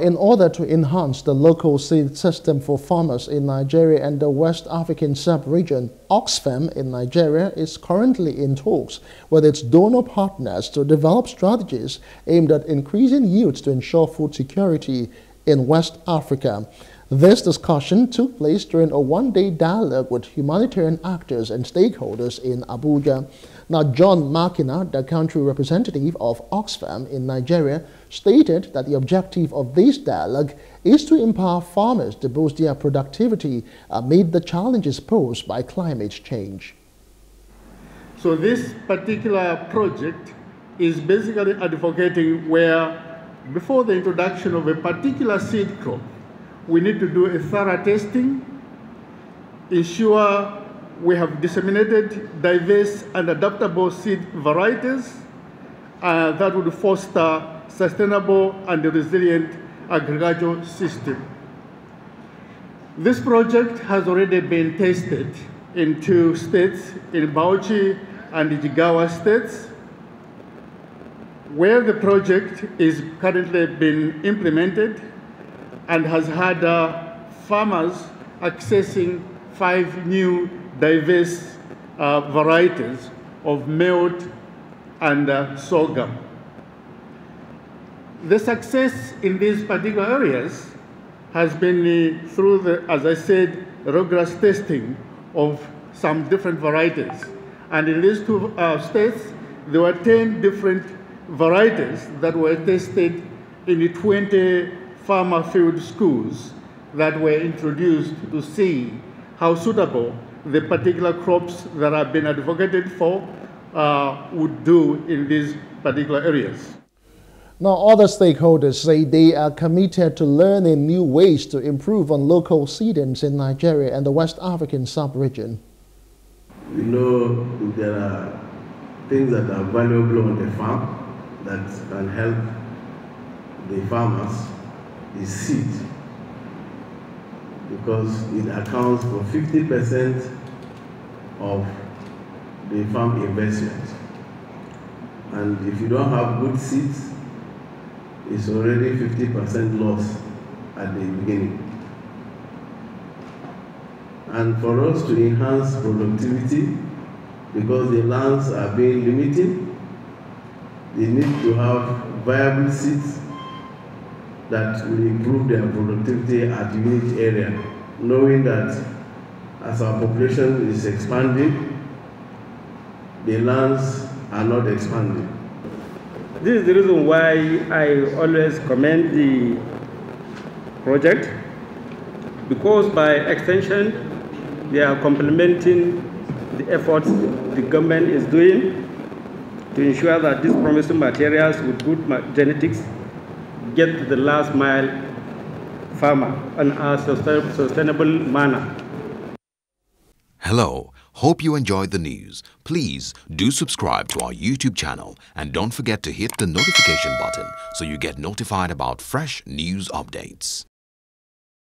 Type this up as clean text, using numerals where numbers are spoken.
In order to enhance the local seed system for farmers in Nigeria and the West African sub-region, Oxfam in Nigeria is currently in talks with its donor partners to develop strategies aimed at increasing yields to ensure food security in West Africa. This discussion took place during a one-day dialogue with humanitarian actors and stakeholders in Abuja. Now, John Makina, the country representative of Oxfam in Nigeria, stated that the objective of this dialogue is to empower farmers to boost their productivity amid the challenges posed by climate change. So this particular project is basically advocating where, before the introduction of a particular seed crop, we need to do a thorough testing, ensure we have disseminated diverse and adaptable seed varieties that would foster sustainable and resilient agricultural system. This project has already been tested in 2 states, in Bauchi and Jigawa states, where the project is currently being implemented and has had farmers accessing 5 new diverse varieties of millet and sorghum. The success in these particular areas has been through the, as I said, rigorous testing of some different varieties. And in these 2 states, there were 10 different varieties that were tested in the 20 farmer field schools that were introduced to see how suitable the particular crops that have been advocated for would do in these particular areas. Now, other stakeholders say they are committed to learning new ways to improve on local seedings in Nigeria and the West African sub-region. We know there are things that are valuable on the farm that can help the farmers. Is seed, because it accounts for 50% of the farm investment, and if you don't have good seeds, it's already 50% loss at the beginning. And for us to enhance productivity, because the lands are being limited, they need to have viable seeds that will improve their productivity at unique area, knowing that as our population is expanding, the lands are not expanding. This is the reason why I always commend the project, because by extension they are complementing the efforts the government is doing to ensure that these promising materials with good genetics get to the last mile farmer in a sustainable manner. Hello, hope you enjoyed the news. Please do subscribe to our YouTube channel and don't forget to hit the notification button so you get notified about fresh news updates.